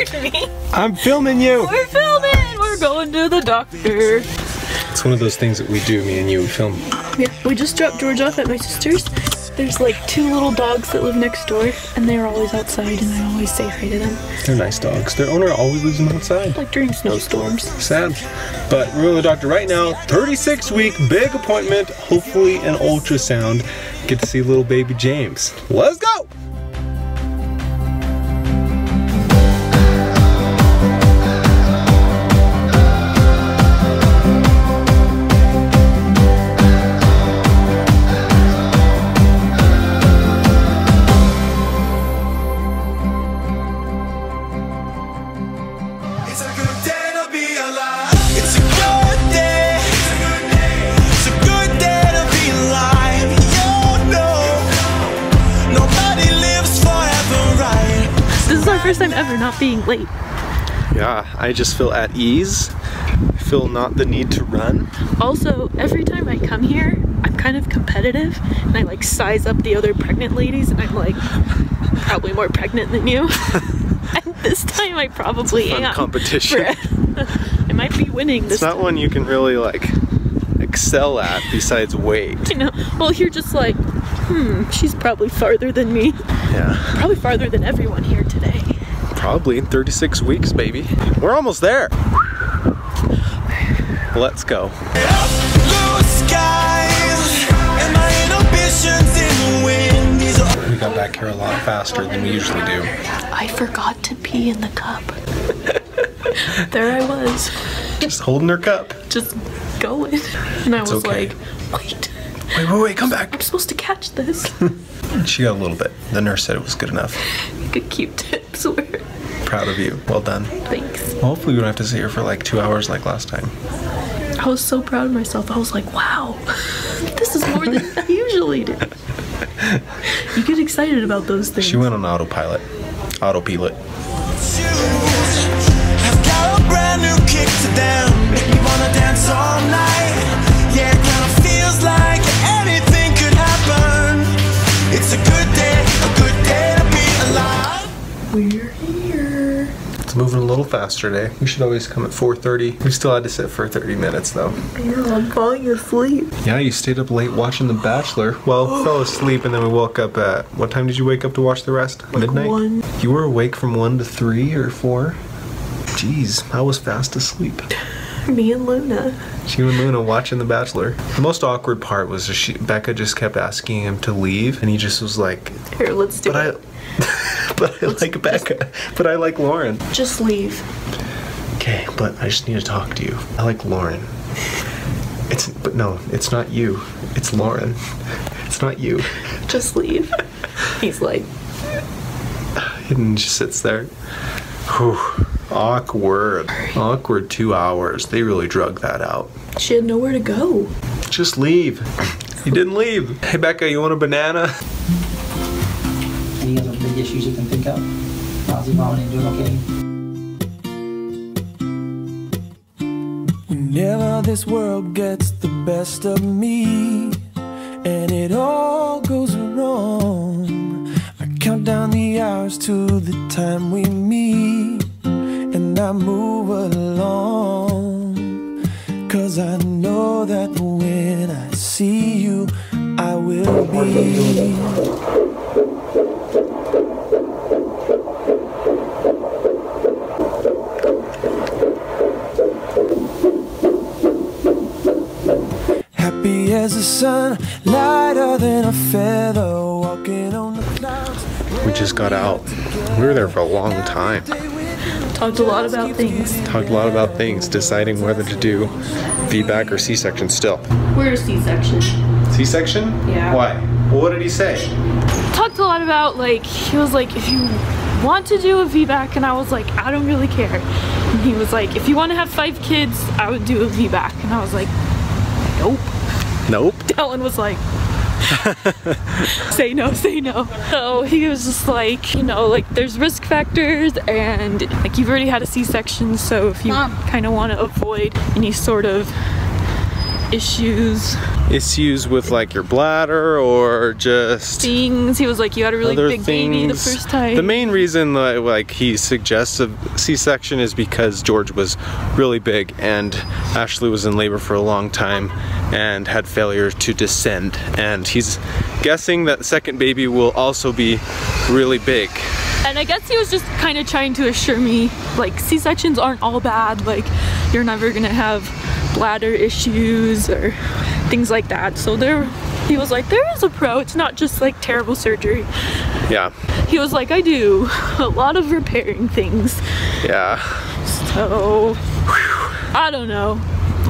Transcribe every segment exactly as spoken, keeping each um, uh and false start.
scared me. I'm filming you. We're filming. We're going to the doctor. It's one of those things that we do, me and you, we film. Yeah, we just dropped George off at my sister's. There's like two little dogs that live next door, and they're always outside, and I always say hi to them. They're nice dogs. Their owner always leaves them outside. Like during snowstorms. Sad. But we're with the doctor right now. thirty-six week, big appointment, hopefully an ultrasound. Get to see little baby James. Let's go! First time ever not being late. Yeah, I just feel at ease. I feel not the need to run. Also, every time I come here, I'm kind of competitive, and I like size up the other pregnant ladies, and I'm like, probably more pregnant than you. And this time I probably it's a fun am. Competition. I might be winning this. It's not time. One you can really like excel at besides weight. You know. Well, you're just like, hmm, she's probably farther than me. Yeah. Probably farther than everyone here today. Probably in thirty-six weeks, baby. We're almost there. Let's go. We got back here a lot faster than we usually do. I forgot to pee in the cup. There I was. Just holding her cup. Just going. And I it's was okay. like, wait. Wait, wait, wait, come back. I'm supposed to catch this. She got a little bit. The nurse said it was good enough. Good Q-tips were. Proud of you. Well done. Thanks. Well, hopefully we don't have to sit here for like two hours like last time. I was so proud of myself. I was like, wow, this is more than I usually do. You get excited about those things. She went on autopilot. Autopilot. I've got a brand new kick to them. You wanna dance all night? Yeah, kinda feels like it's a good day, a good day to be alive. We're here. It's moving a little faster today. We should always come at four thirty. We still had to sit for thirty minutes though. Yeah, I'm falling asleep. Yeah, you stayed up late watching The Bachelor. Well, fell asleep and then we woke up at, what time did you wake up to watch the rest? Like midnight? One. You were awake from one to three or four? Jeez, I was fast asleep. Me and Luna. She and Luna watching The Bachelor. The most awkward part was she, Becca just kept asking him to leave, and he just was like, here, let's do but it. I, but I let's like Becca. Just, but I like Lauren. Just leave. Okay, but I just need to talk to you. I like Lauren. It's, but no, it's not you. It's Lauren. It's not you. Just leave. He's like. And just sits there. Whew. Awkward. Awkward two hours. They really drug that out. She had nowhere to go. Just leave. He didn't leave. Hey, Becca, you want a banana? Any other big issues you can think of? How's your mom and doing okay? Whenever this world gets the best of me and it all goes wrong, I count down the hours to the time we meet. And I move along, cause I know that when I see you, I will be. Happy as the sun, lighter than a feather, walking on the clouds. We just got out. We were there for a long time. Talked a lot about things. Talked a lot about things, deciding whether to do V BAC or C section still. We're a C section. C section? Yeah. Why? Well, what did he say? Talked a lot about, like, he was like, if you want to do a V BAC, and I was like, I don't really care. And he was like, if you want to have five kids, I would do a V BAC. And I was like, nope. Nope. Dylan was like, say no, say no. So he was just like, you know, like there's risk factors and like you've already had a C section, so if you kind of want to avoid any sort of issues. Issues with like your bladder or just things. He was like, you had a really big things. baby the first time. The main reason that like he suggests a C-section is because George was really big and Ashley was in labor for a long time and had failure to descend. And he's guessing that the second baby will also be really big. And I guess he was just kind of trying to assure me, like, C-sections aren't all bad, like, you're never gonna have bladder issues or things like that. So there, he was like, there is a pro, it's not just like terrible surgery. Yeah. He was like, I do a lot of repairing things. Yeah. So, whew, I don't know.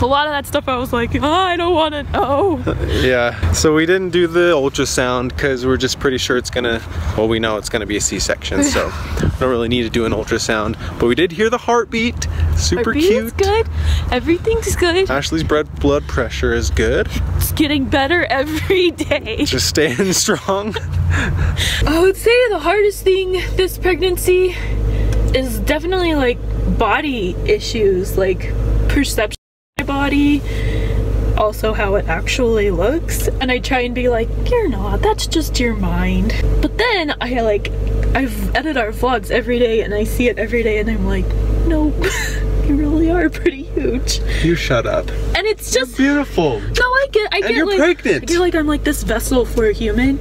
A lot of that stuff I was like, oh, I don't want to know. Yeah, so we didn't do the ultrasound because we're just pretty sure it's gonna, well, we know it's gonna be a C-section, so I don't really need to do an ultrasound. But we did hear the heartbeat, super heartbeat cute. Heartbeat is good, everything's good. Ashley's blood pressure is good. It's getting better every day. Just staying strong. I would say the hardest thing this pregnancy is definitely like body issues, like perception. Body, also how it actually looks, and I try and be like, you're not, that's just your mind. But then I like, I've edited our vlogs every day and I see it every day and I'm like, no, you really are pretty huge. You shut up. And it's just you're beautiful. No, I get, I get, and you're like, pregnant. I get like I'm like this vessel for a human,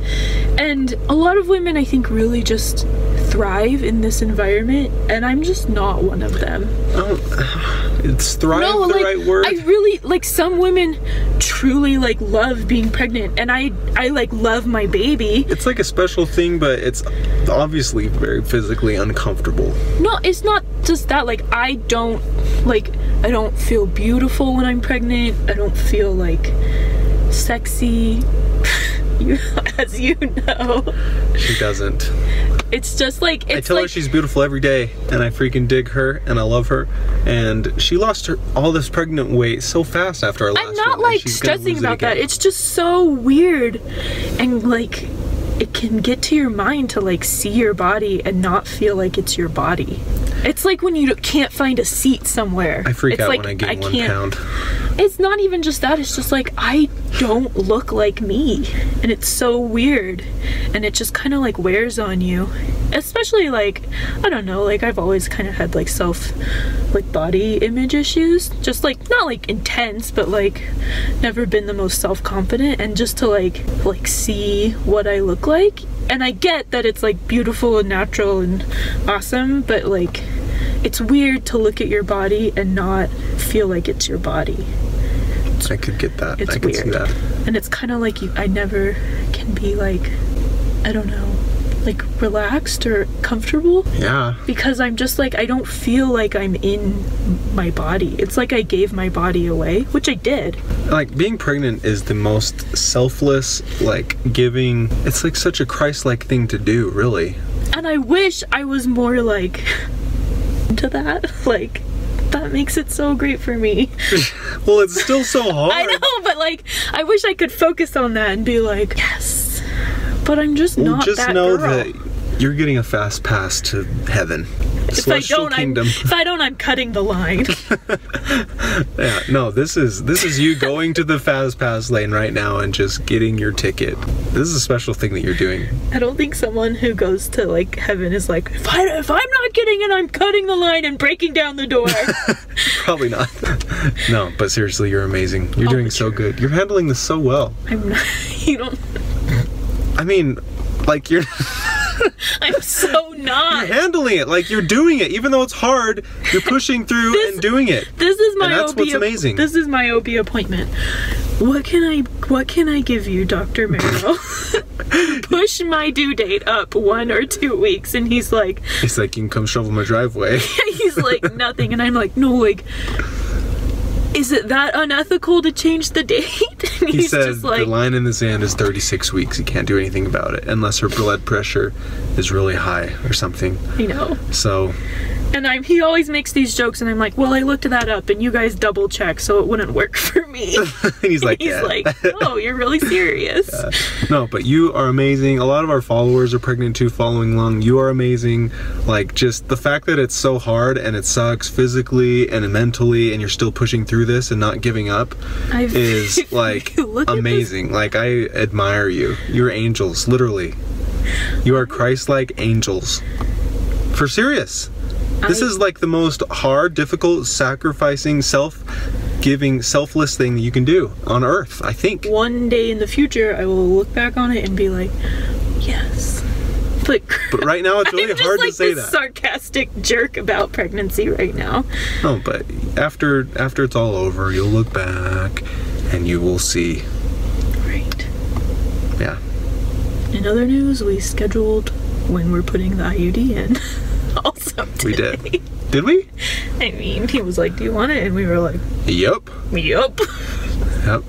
and a lot of women I think really just thrive in this environment, and I'm just not one of them. Oh, it's thrive no, the like, right word? I really, like, some women truly, like, love being pregnant, and I, I, like, love my baby. It's like a special thing, but it's obviously very physically uncomfortable. No, it's not just that, like, I don't, like, I don't feel beautiful when I'm pregnant. I don't feel, like, sexy, you, as you know. She doesn't. It's just like it's I tell like, her she's beautiful every day, and I freaking dig her, and I love her, and she lost her all this pregnant weight so fast after our last one. I'm not like stressing about that. It's just so weird, and like it can get to your mind to like see your body and not feel like it's your body. It's like when you can't find a seat somewhere. I freak out when I gain one pound. It's not even just that. It's just like I don't look like me, and it's so weird, and it just kind of like wears on you. Especially like, I don't know, like I've always kind of had like self, like body image issues. Just like not like intense, but like never been the most self-confident, and just to like like see what I look like. And I get that it's like beautiful and natural and awesome, but like it's weird to look at your body and not feel like it's your body. I could get that. It's I could weird. see that. And it's kind of like you, I never can be like, I don't know, like relaxed or comfortable. Yeah. Because I'm just like, I don't feel like I'm in my body. It's like I gave my body away, which I did. Like being pregnant is the most selfless, like giving, it's like such a Christ-like thing to do, really. And I wish I was more like into that, like that makes it so great for me. Well, it's still so hard. I know, but like I wish I could focus on that and be like, yes, but I'm just well, not just that know girl. That you're getting a fast pass to heaven. If I don't, kingdom. I'm, if I don't, I'm cutting the line. Yeah, no, this is this is you going to the fast pass lane right now and just getting your ticket. This is a special thing that you're doing. I don't think someone who goes to like heaven is like, if I if I'm not getting it, I'm cutting the line and breaking down the door. Probably not. No, but seriously, you're amazing. You're oh, doing so true. good. You're handling this so well. I'm not. You don't. I mean, like you're. I'm so not. You're handling it, like you're doing it, even though it's hard. You're pushing through this, and doing it. This is my and that's O B. What's amazing. This is my O B appointment. What can I? What can I give you, Doctor Merrill? Push my due date up one or two weeks, and he's like, he's like, you can come shovel my driveway. He's like, nothing, and I'm like, no, like. Is it that unethical to change the date? And he he's said just like, the line in the sand is thirty-six weeks. You can't do anything about it unless her blood pressure is really high or something. You know. So And I'm, he always makes these jokes, and I'm like, well, I looked that up, and you guys double check, so it wouldn't work for me. And he's like, and he's yeah. like, oh, you're really serious. Yeah. No, but you are amazing. A lot of our followers are pregnant too, following along. You are amazing. Like, just the fact that it's so hard and it sucks physically and mentally, and you're still pushing through this and not giving up I've, is like amazing. Like, I admire you. You're angels, literally. You are Christ-like angels. For serious. This I, is like the most hard, difficult, sacrificing, self-giving, selfless thing you can do on earth, I think. One day in the future, I will look back on it and be like, yes. But, but right now, it's really hard like to say that. I'm just like this sarcastic jerk about pregnancy right now. No, but after, after it's all over, you'll look back and you will see. Right. Yeah. In other news, we scheduled when we're putting the I U D in. Also today. We did. Did we? I mean, he was like, do you want it? And we were like, Yep. Yep. Yep.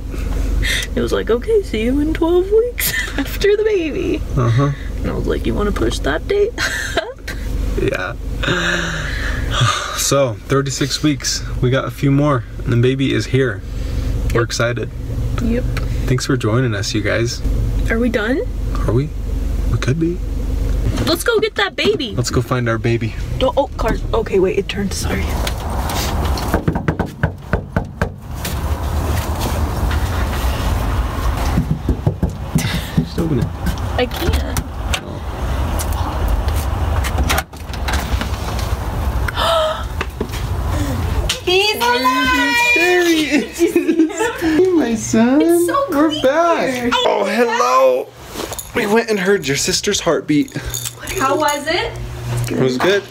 It was like, okay, see you in twelve weeks after the baby. Uh-huh. And I was like, you want to push that date up? Yeah. So, thirty-six weeks. We got a few more. And the baby is here. Yep. We're excited. Yep. Thanks for joining us, you guys. Are we done? Are we? We could be. Let's go get that baby. Let's go find our baby. Don't, oh, car. Okay, wait, it turned. Sorry. Just open it. I can't. Oh. He's alive! Hey, my son. It's so clear. We're back. Oh, hello. We went and heard your sister's heartbeat. How was it? It was good.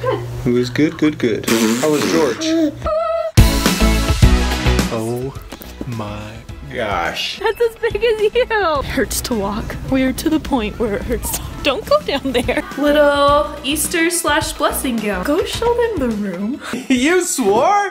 Good. It was good, good, good. How was George? Oh my gosh. That's as big as you. It hurts to walk. We are to the point where it hurts to... Don't go down there. Little Easter slash blessing gown. Go show them the room. You swore?